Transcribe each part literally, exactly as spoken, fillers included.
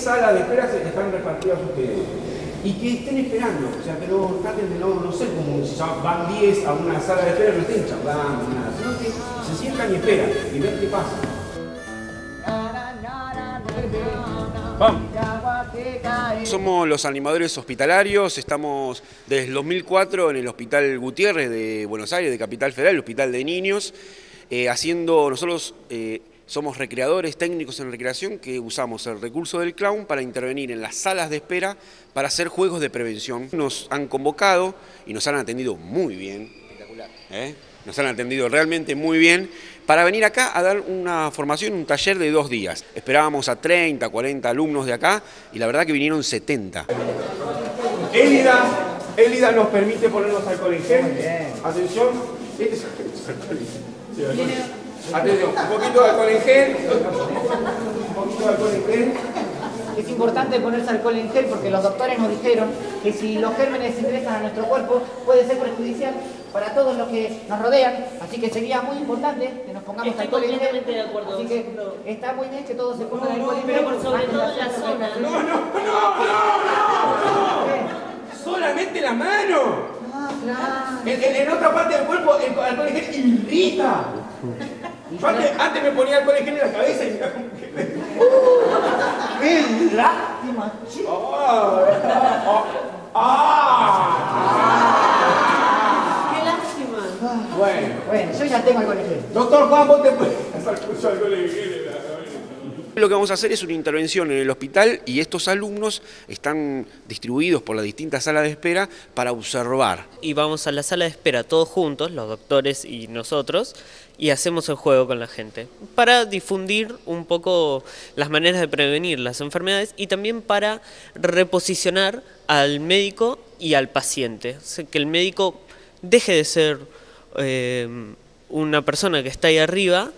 salas de espera están repartidas ustedes. Y que estén esperando, o sea, que no traten de no, no sé, como si van diez a una sala de espera, no estén charlando, nada, sino que se sientan y esperan y ven qué pasa. Vamos. Somos los animadores hospitalarios, estamos desde el dos mil cuatro en el Hospital Gutiérrez de Buenos Aires, de Capital Federal, el Hospital de Niños, eh, haciendo nosotros... Eh, Somos recreadores técnicos en recreación que usamos el recurso del clown para intervenir en las salas de espera para hacer juegos de prevención. Nos han convocado y nos han atendido muy bien. Espectacular. ¿Eh? Nos han atendido realmente muy bien para venir acá a dar una formación, un taller de dos días. Esperábamos a treinta, cuarenta alumnos de acá y la verdad que vinieron setenta. Elida, Elida nos permite ponernos alcohol en gel. Atención, este es alcohol en gel. Atención, un poquito de alcohol en gel, un poquito de alcohol en gel. Es importante ponerse alcohol en gel porque los doctores nos dijeron que si los gérmenes ingresan a nuestro cuerpo puede ser perjudicial para todos los que nos rodean, así que sería muy importante que nos pongamos Estoy alcohol en gel. Estoy completamente de acuerdo. Así que no. Está muy bien que todos se pongan no, alcohol en gel. Pero por sobre todo la zona. No, no, no, no, no, no. Solamente la mano. Ah, claro. En, en, en otra parte del cuerpo el alcohol en gel irrita. Yo antes, antes me ponía alcohol en gel en la cabeza y miraba como que... ¡Uh! ¡Qué lástima! ¡Oh! ¡Oh! ¡Oh! ¡Ah! ¡Qué lástima! Bueno, bueno, yo ya tengo alcohol en gel. Doctor Juan, vos te puedes hacer mucho alcohol en gel en la cabeza. Lo que vamos a hacer es una intervención en el hospital y estos alumnos están distribuidos por las distintas salas de espera para observar. Y vamos a la sala de espera todos juntos, los doctores y nosotros, y hacemos el juego con la gente para difundir un poco las maneras de prevenir las enfermedades y también para reposicionar al médico y al paciente. O sea, que el médico deje de ser eh, una persona que está ahí arriba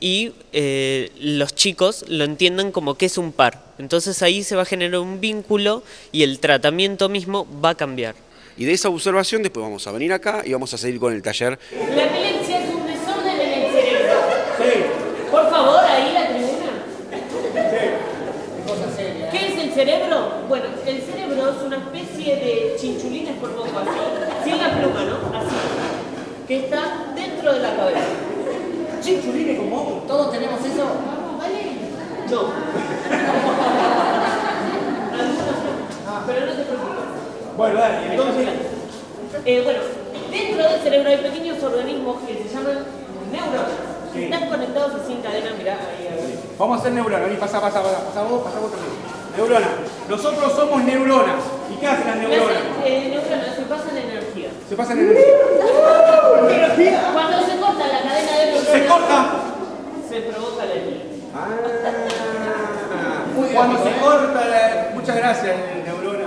y eh, los chicos lo entiendan como que es un par. Entonces ahí se va a generar un vínculo y el tratamiento mismo va a cambiar. Y de esa observación después vamos a venir acá y vamos a seguir con el taller. La epilepsia es un desorden en el cerebro. Sí. Por favor, ahí la tribuna. Sí. ¿Qué cosa seria? ¿Qué es el cerebro? Bueno, el cerebro es una especie de chinchulines por poco así, sin la pluma, ¿no? Así, que está dentro de la cabeza. Chinchulines como vos. ¿Todos tenemos eso? Vamos, ¿vale? No. No. Pero no te preocupes. Bueno, dale. Entonces, eh, bueno, dentro del cerebro hay pequeños organismos que se llaman neuronas. Sí. Que están conectados sin cadena, mirá. Ahí, ahí. Vamos a hacer neuronas. Vení, pasa, pasa, pasa. Pasa vos, pasa vos también. Neuronas. Nosotros somos neuronas. ¿Y qué hacen las neuronas? Las eh, neuronas se pasan energía. Se pasan energía. ¿Energía? Cuando se corta la cadena de neuronas... ¿Se corta? Se provoca la epilepsia. Ah. Muy bien. Cuando se corta la... Muchas gracias, neurona.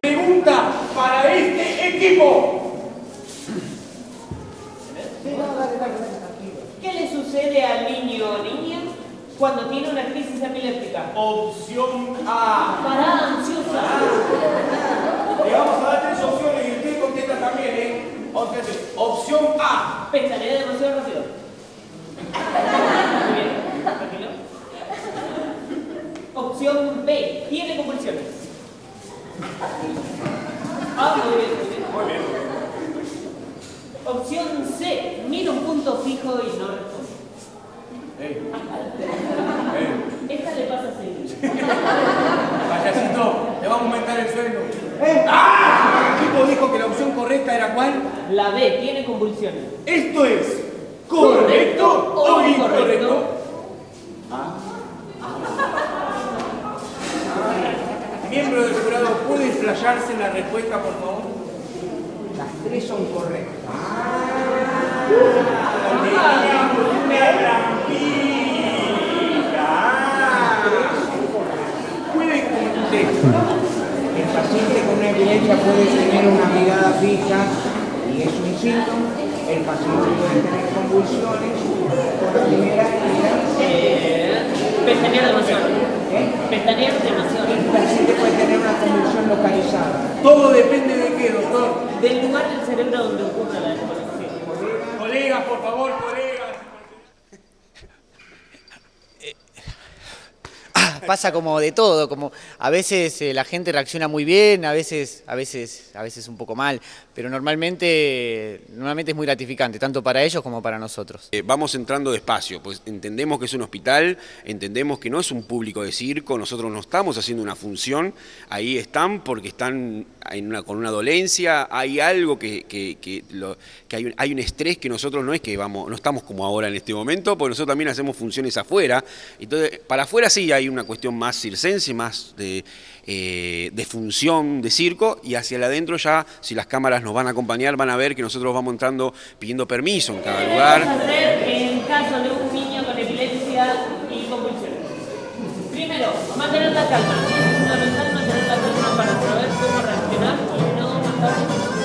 Pregunta para este equipo. ¿Qué le sucede al niño o niña cuando tiene una crisis epiléptica? Opción A. Parada ansiosa. Ah. Le vamos a dar tres opciones y usted contesta también, ¿eh? Opción A. Pensalé demasiado rápido. Muy bien, tranquilo. Opción B. Tiene convulsiones. Ah, muy bien, muy bien. Muy bien. Opción C. Mira un punto fijo y no responde. Hey. Hey. Esta le pasa seguir. Payasito, le va a aumentar el sueldo. ¿Eh? ¡Ah! El equipo dijo que la opción correcta era ¿cuál? La B, tiene convulsiones. Esto es correcto, ¿correcto o incorrecto? Correcto. Ah. Ah. Miembro del jurado, ¿puede flashearse la respuesta, por favor? Las tres son correctas. Ah. Ah. El paciente con una epilepsia puede tener una mirada fija y es un síntoma. El paciente puede tener convulsiones por la primera eh, pestañear demasiado. ¿Eh? Pestañear demasiado. El paciente puede tener una convulsión localizada. Todo depende de qué, doctor. Del lugar del cerebro donde ocurre la desconexión. Colegas, por favor, colegas. pasa como de todo, como a veces eh, la gente reacciona muy bien, a veces, a veces, a veces un poco mal, pero normalmente, normalmente es muy gratificante, tanto para ellos como para nosotros. Eh, vamos entrando despacio, pues entendemos que es un hospital, entendemos que no es un público de circo, nosotros no estamos haciendo una función, ahí están porque están en una, con una dolencia, hay algo que, que, que, lo, que hay, un, hay un estrés que nosotros no es que vamos, no estamos como ahora en este momento, porque nosotros también hacemos funciones afuera, entonces para afuera sí hay una cuestión más circense, más de, eh, de función de circo, y hacia el adentro ya, si las cámaras nos van a acompañar, van a ver que nosotros vamos entrando pidiendo permiso en cada lugar. Vamos a hacer en caso de un niño con epilepsia y convulsiones. Primero, mantener la calma, es fundamental mantener la calma para saber cómo reaccionar y no matar.